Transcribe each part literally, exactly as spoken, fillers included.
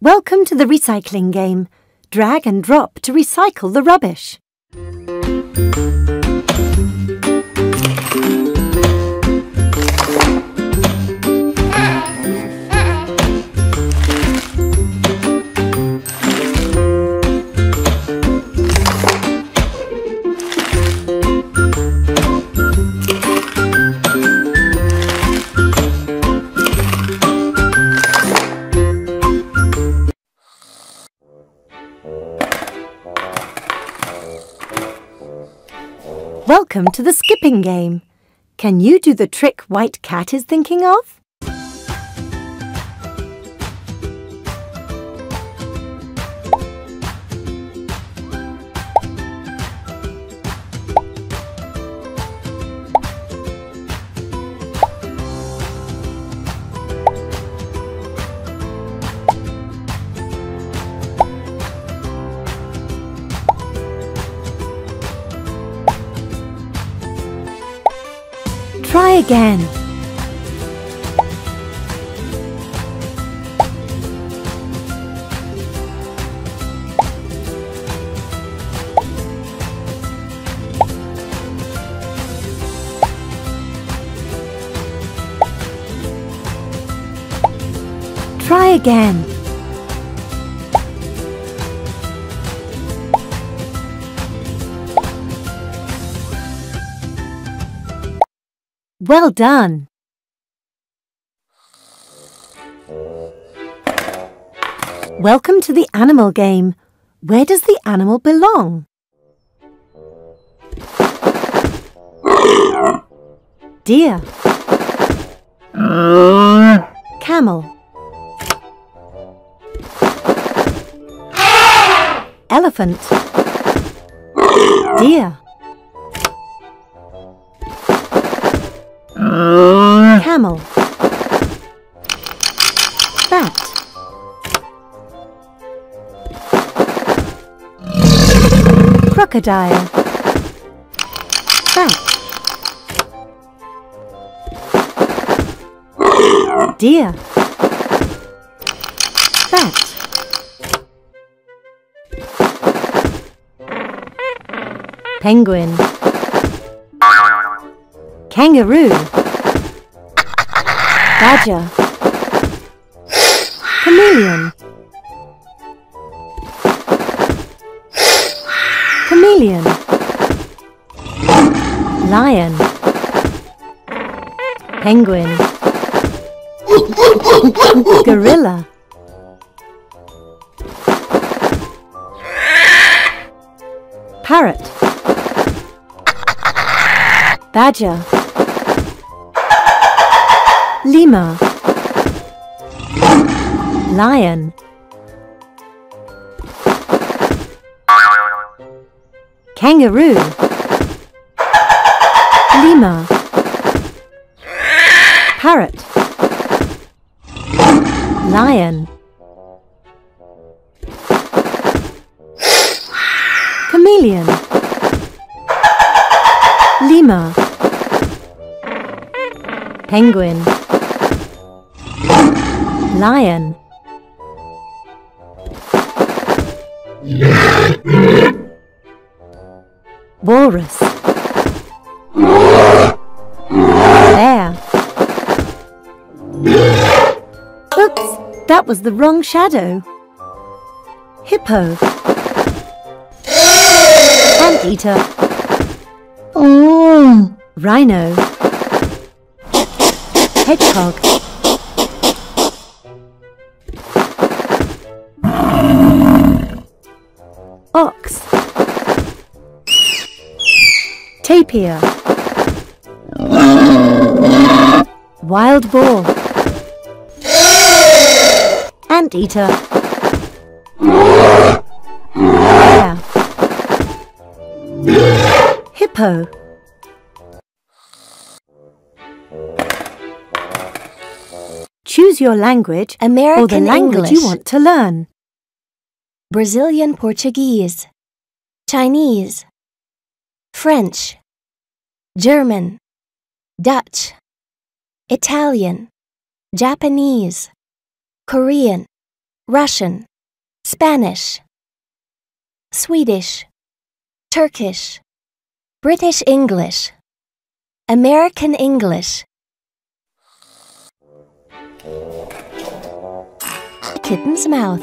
Welcome to the recycling game. Drag and drop to recycle the rubbish. Welcome to the skipping game. Can you do the trick White Cat is thinking of? Try again. Try again. Well done! Welcome to the animal game. Where does the animal belong? Deer. Camel. Elephant. Deer. Camel. Bat. Crocodile. Bat. Deer. Bat. Penguin. Kangaroo. Badger. Chameleon. Chameleon. Lion. Penguin. Gorilla. Parrot. Badger. Lemur. Lion. Kangaroo. Lemur. Parrot. Lion. Italian. Lima. Penguin. Lion. Walrus. Bear. Oops, that was the wrong shadow. Hippo. Anteater. Oh. Rhino. Hedgehog. Ox. Tapir. Wild boar. Anteater. Bear. Hippo. Choose your language, American or the language English. You want to learn. Brazilian Portuguese, Chinese, French, German, Dutch, Italian, Japanese, Korean, Russian, Spanish, Swedish, Turkish, British English, American English. Kitten's mouth.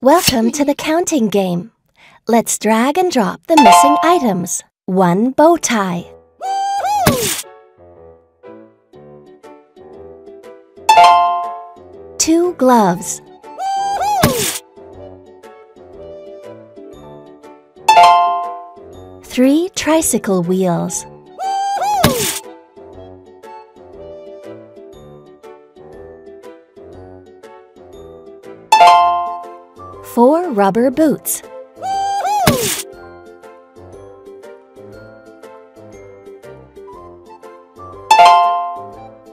Welcome to the counting game. Let's drag and drop the missing items. One bow tie. Two gloves. Three tricycle wheels. Four rubber boots.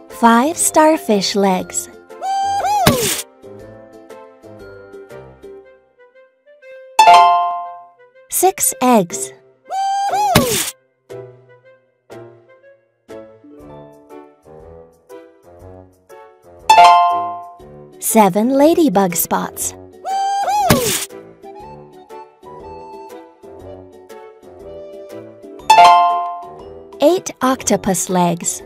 Five starfish legs. Six eggs. Seven ladybug spots. Eight octopus legs.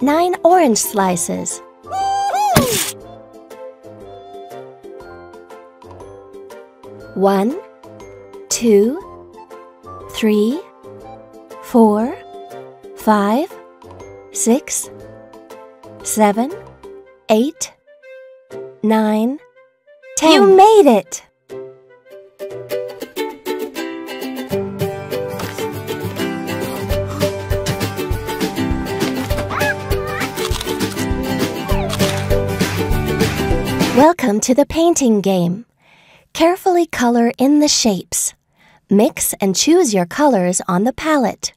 Nine orange slices. One, two, three, four, five, six, seven, eight, nine. ten. You made it! Welcome to the painting game. Carefully color in the shapes. Mix and choose your colors on the palette.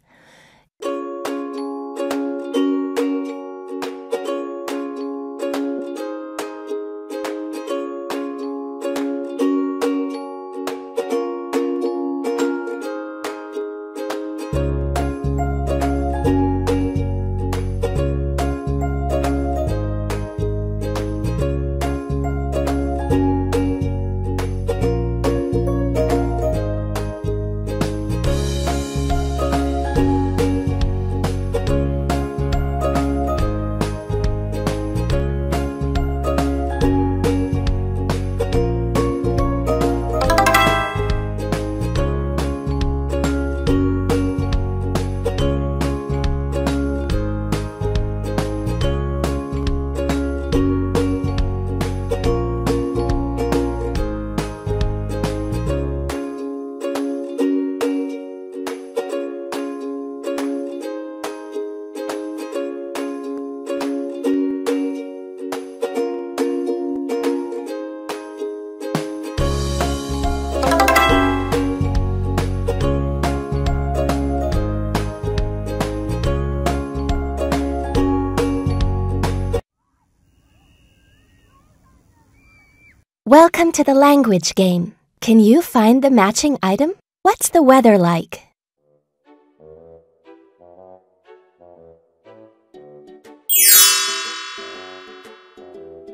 Welcome to the language game. Can you find the matching item? What's the weather like?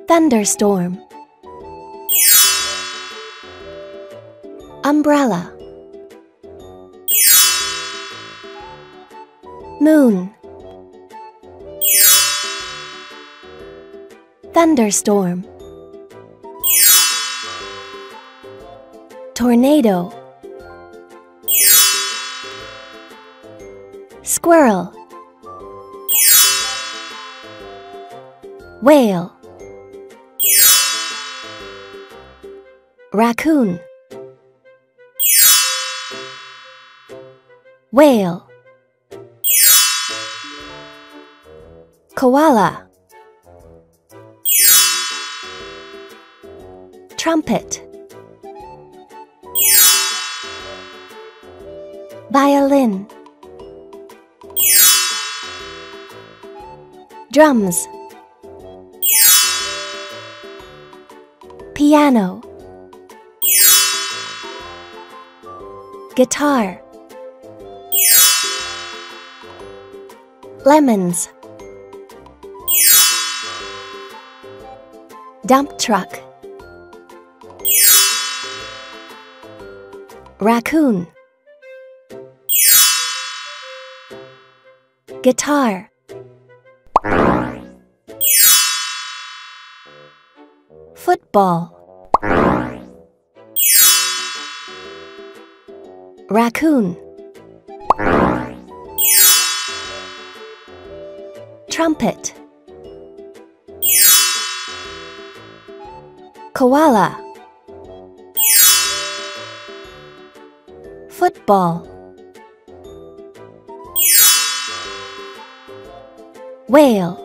Thunderstorm. Umbrella. Moon. Thunderstorm. Tornado. Squirrel. Whale. Raccoon. Whale. Koala. Trumpet. Violin. Drums. Piano. Guitar. Lemons. Dump truck. Raccoon. Guitar. Football. Raccoon. Trumpet. Koala. Football. Whale.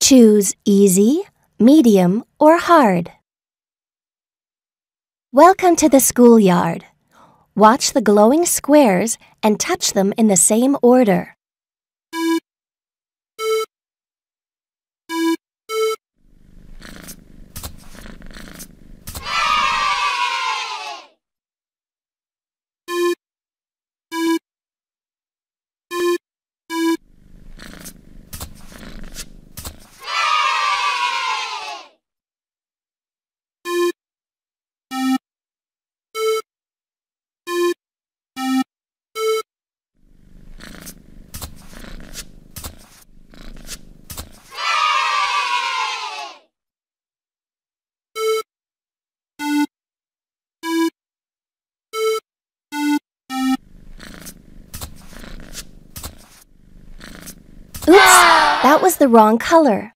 Choose easy, medium, or hard. Welcome to the schoolyard. Watch the glowing squares and touch them in the same order. That was the wrong color.